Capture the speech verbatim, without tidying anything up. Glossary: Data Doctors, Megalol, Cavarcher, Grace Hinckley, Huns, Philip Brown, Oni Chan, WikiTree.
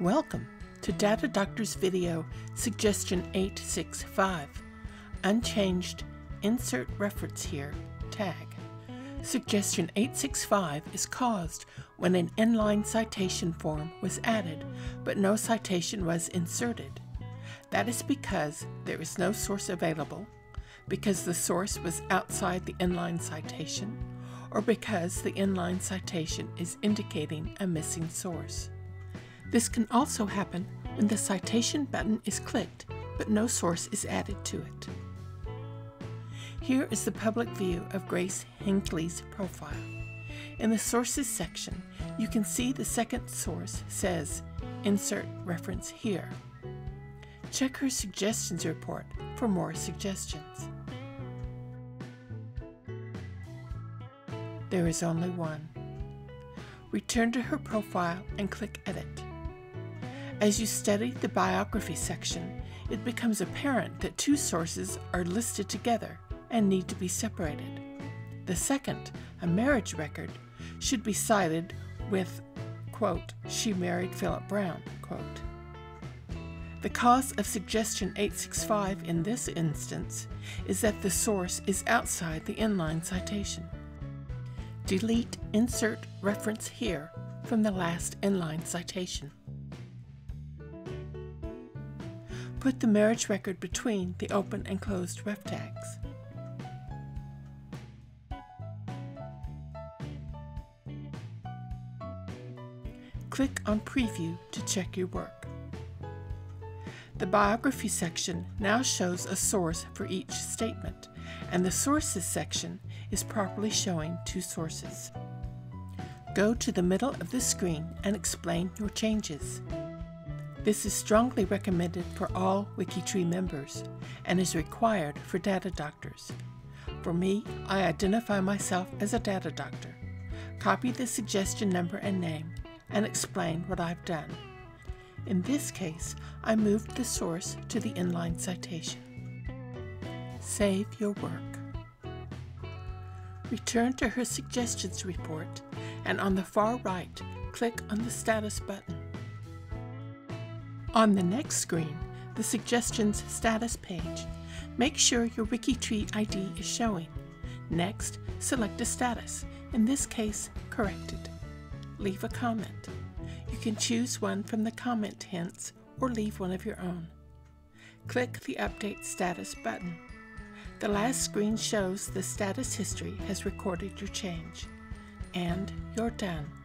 Welcome to Data Doctors video suggestion eight sixty-five, unchanged, insert reference here, tag. Suggestion eight sixty-five is caused when an inline citation form was added, but no citation was inserted. That is because there is no source available, because the source was outside the inline citation, or because the inline citation is indicating a missing source. This can also happen when the citation button is clicked, but no source is added to it. Here is the public view of Grace Hinckley's profile. In the Sources section, you can see the second source says, Insert Reference Here. Check her Suggestions report for more suggestions. There is only one. Return to her profile and click Edit. As you study the biography section, it becomes apparent that two sources are listed together and need to be separated. The second, a marriage record, should be cited with, quote, she married Philip Brown, quote. The cause of suggestion eight sixty-five in this instance is that the source is outside the inline citation. Delete Insert Reference Here from the last inline citation. Put the marriage record between the open and closed ref tags. Click on Preview to check your work. The Biography section now shows a source for each statement, and the Sources section is properly showing two sources. Go to the middle of the screen and explain your changes. This is strongly recommended for all WikiTree members and is required for Data Doctors. For me, I identify myself as a Data Doctor. Copy the suggestion number and name and explain what I've done. In this case, I moved the source to the inline citation. Save your work. Return to her Suggestions report and on the far right, click on the Status button. On the next screen, the Suggestions status page. Make sure your WikiTree I D is showing. Next, select a status, in this case, corrected. Leave a comment. You can choose one from the comment hints or leave one of your own. Click the Update Status button. The last screen shows the status history has recorded your change. And you're done.